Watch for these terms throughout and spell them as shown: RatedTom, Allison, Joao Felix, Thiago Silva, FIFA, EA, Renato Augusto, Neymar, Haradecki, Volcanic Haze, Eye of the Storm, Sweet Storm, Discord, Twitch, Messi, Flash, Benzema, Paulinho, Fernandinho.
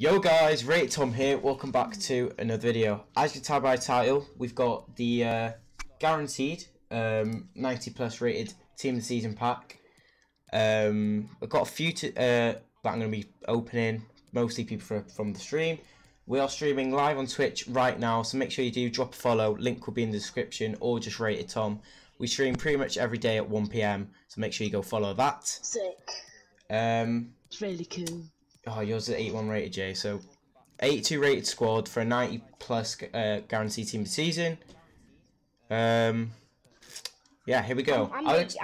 Yo guys, Rated Tom here, welcome back to another video. As you can tell by title, we've got the guaranteed 90 plus rated team of the season pack. I've got a few that I'm going to be opening, mostly people from the stream. We are streaming live on Twitch right now, so make sure you do drop a follow, link will be in the description, or just Rated Tom. We stream pretty much every day at 1 PM, so make sure you go follow that. Sick. It's really cool. Oh, yours is 81 rated, Jay. So, 82 rated squad for a 90 plus guaranteed team of the season. Yeah, here we go.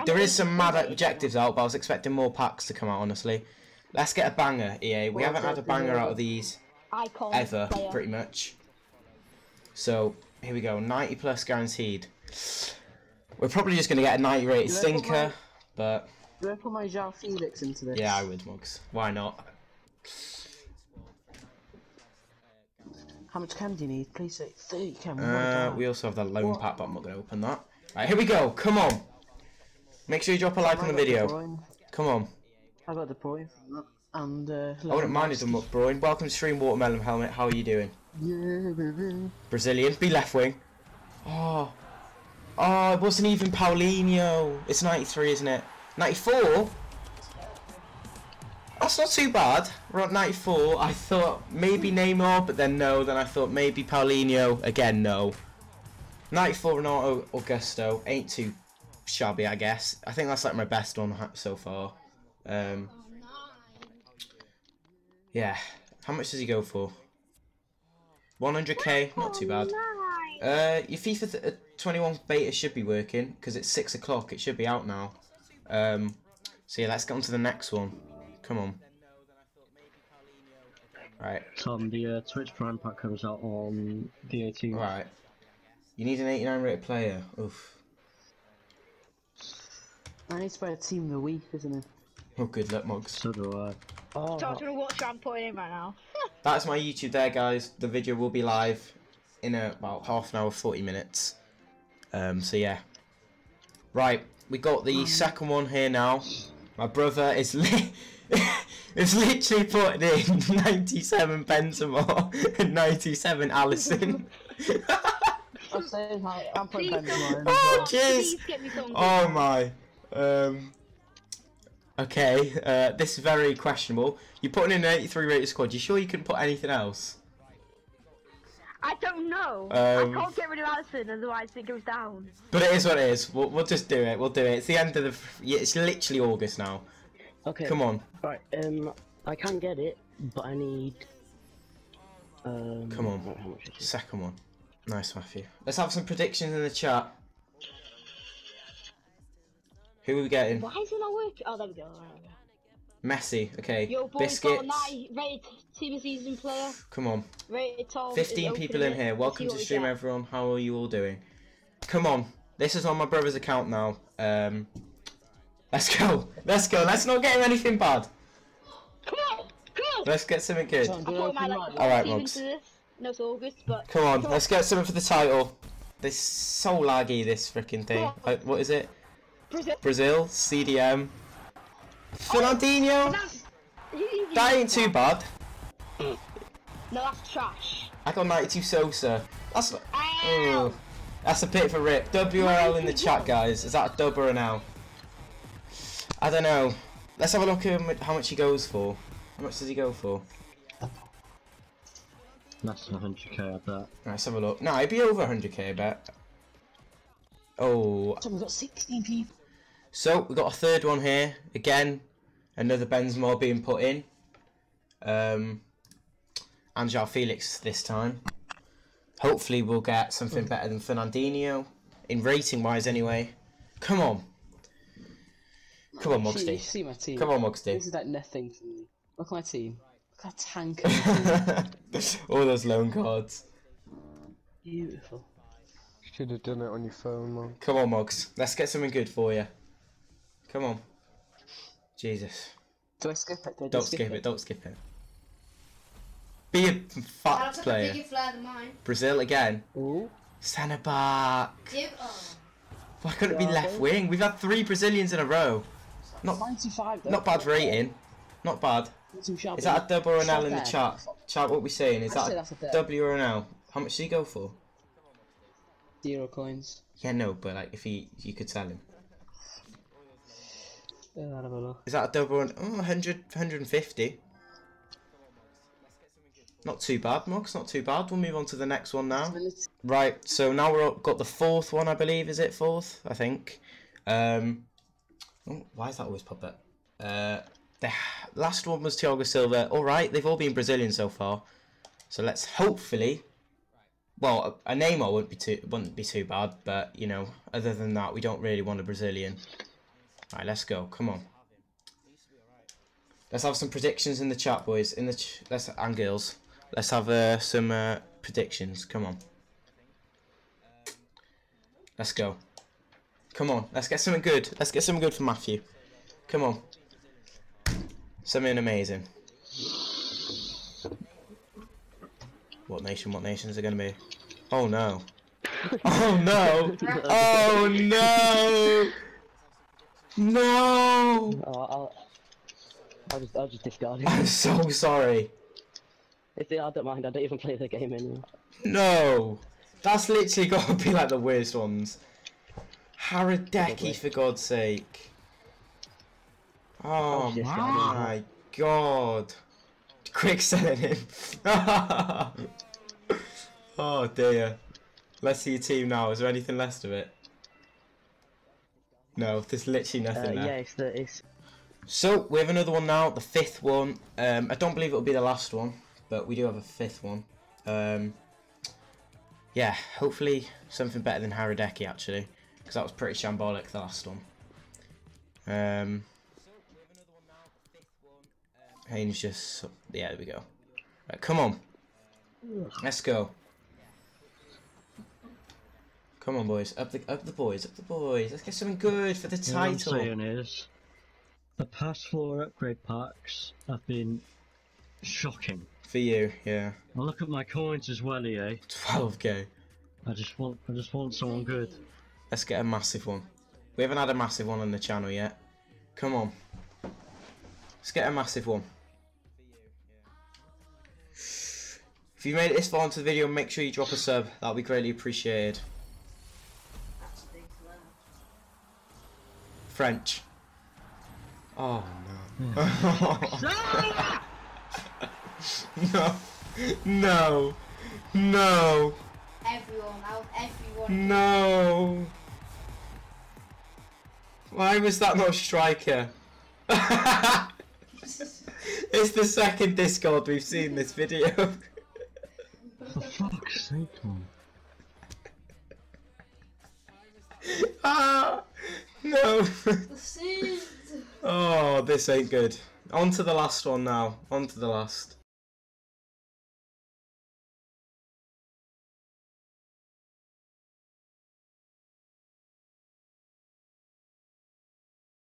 There is some mad objectives out, but I was expecting more packs to come out, honestly. Let's get a banger, EA. We haven't had a banger out of these ever, pretty much. So, here we go. 90 plus guaranteed. We're probably just going to get a 90 rated stinker, but... Do I put my Joao Felix into this? Yeah, I would, Mugs. Why not? How much cam do you need? Please say 30 cam. We also have the loan pack, but I'm not going to open that. Right, here we go. Come on. Make sure you drop a like on the video. Come on. I got the point. And I wouldn't mind if the muck Broin. Welcome to stream, Watermelon Helmet. How are you doing? Yeah, baby. Brazilian. Be left wing. Oh. Oh, it wasn't even Paulinho. It's 93, isn't it? 94? That's not too bad. We're at 94. I thought maybe Neymar, but then no. Then I thought maybe Paulinho. Again, no. 94 Renato Augusto. Ain't too shabby, I guess. I think that's like my best one so far. Yeah. How much does he go for? 100k. Not too bad. Your FIFA 21 beta should be working because it's 6 o'clock. It should be out now. So yeah, let's get on to the next one. Come on. Right. Tom, the Twitch Prime pack comes out on the 18th. Right. You need an 89 rated player. Oof. I need to buy a team of the week, isn't it? Oh, good luck, Mugs. So do I. Oh. So I was gonna watch what I'm putting in right now. That's my YouTube there, guys. The video will be live in about half an hour, 40 minutes. So yeah. Right. We got the second one here now. My brother is it's literally putting in 97 Benzema and 97 Allison. I'm putting Benzema in. Oh jeez! Oh my. Okay. This is very questionable. You're putting in an 83 rated squad. You sure you can put anything else? I don't know. I can't get rid of Allison, otherwise it goes down. But it is what it is. We'll just do it. We'll do it. It's the end of the. It's literally August now. Okay. Come on. Right. I can get it, but I need. Come on. Second one. Nice, Matthew. Let's have some predictions in the chat. Who are we getting? Why is it not working? Oh, there we go. All right, Messi, okay. Yo, boy, Biscuits. Rated team of season player. Come on. Rated Tom. 15 people in here. Welcome to stream, everyone. How are you all doing? Come on. This is on my brother's account now. Let's go. Let's go. Let's not get him anything bad. Come on. Come on. Let's get something good. Alright, Mugs. No, it's August, but... Come on. Let's get something for the title. This is so laggy, this freaking thing. Like, what is it? Brazil. CDM. Fernandinho! Oh, that ain't too bad. No, that's trash. I got 92 Sosa. That's ew. That's a bit for rip. WRL in the chat, guys. Is that a dub or an L? I don't know. Let's have a look at how much he goes for. How much does he go for? That's 100k, I bet. Right, let's have a look. No, it'd be over 100k, I bet. Oh. So we've got 16 people. So, we've got a third one here. Again, another Benzema being put in. And Joao Felix this time. Hopefully we'll get something better than Fernandinho. In rating-wise, anyway. Come on. Come on, Mugsty. You see my team. Come on, Mugsty. This is like nothing for me. Look at my team. Look at that tank. All those loan cards. Beautiful. You should have done it on your phone, man. Come on, Mugs. Let's get something good for you. Come on. Jesus. Do I skip it? Don't skip it. Don't skip it. Be a fat player. Like a flair than mine. Brazil again. Ooh. Centre back. Why couldn't it be left wing? We've had 3 Brazilians in a row. Not, 95, though. Not bad rating. Not bad. Is that a dub or an L in the chat? Chat, what we're saying, is that a W or an L? How much does he go for? 0 coins. Yeah, no, but like, if he, you could sell him. Is that a dub or an... Oh, 100, 150. Not too bad, Mark, it's not too bad. We'll move on to the next one now. Right, so now we've got the fourth one, I believe. Is it fourth? I think. Oh, why is that always pop up? The last one was Thiago Silva. All right, they've all been Brazilian so far. So let's hopefully... Well, a Neymar wouldn't be too bad, but, you know, other than that, we don't really want a Brazilian. All right, let's go. Come on. Let's have some predictions in the chat, boys, in the and girls. Let's have some predictions. Come on. Let's go. Come on. Let's get something good. Let's get something good for Matthew. Come on. Something amazing. What nation? What nations are going to be? Oh no! Oh no! Oh no! No! Oh, I'll just discard it. I'm so sorry. I don't mind. I don't even play the game anymore. No, that's literally got to be like the worst ones. Haradecki, for God's sake! Oh my God! Quick selling him. Oh dear. Let's see your team now. Is there anything left of it? No, there's literally nothing there. Yeah, there is. So we have another one now, the fifth one. I don't believe it'll be the last one, but we do have a fifth one. Yeah, hopefully something better than Haradecki actually, because that was pretty shambolic, the last one. Haynes just... Yeah, there we go. Right, come on. Let's go. Come on, boys. Up the boys. Let's get something good for the title. What I'm saying is, the past 4 upgrade packs have been shocking. For you, yeah. I look at my coins as well, EA. 12k. I just want someone good. Let's get a massive one. We haven't had a massive one on the channel yet. Come on. Let's get a massive one. If you made it this far into the video, make sure you drop a sub. That'll be greatly appreciated. French. Oh no. No. No. No. Everyone out. Everyone. No. Why was that not striker? It's the second Discord we've seen this video. For fuck's sake, man. Ah, no. Oh, this ain't good. On to the last one now. On to the last.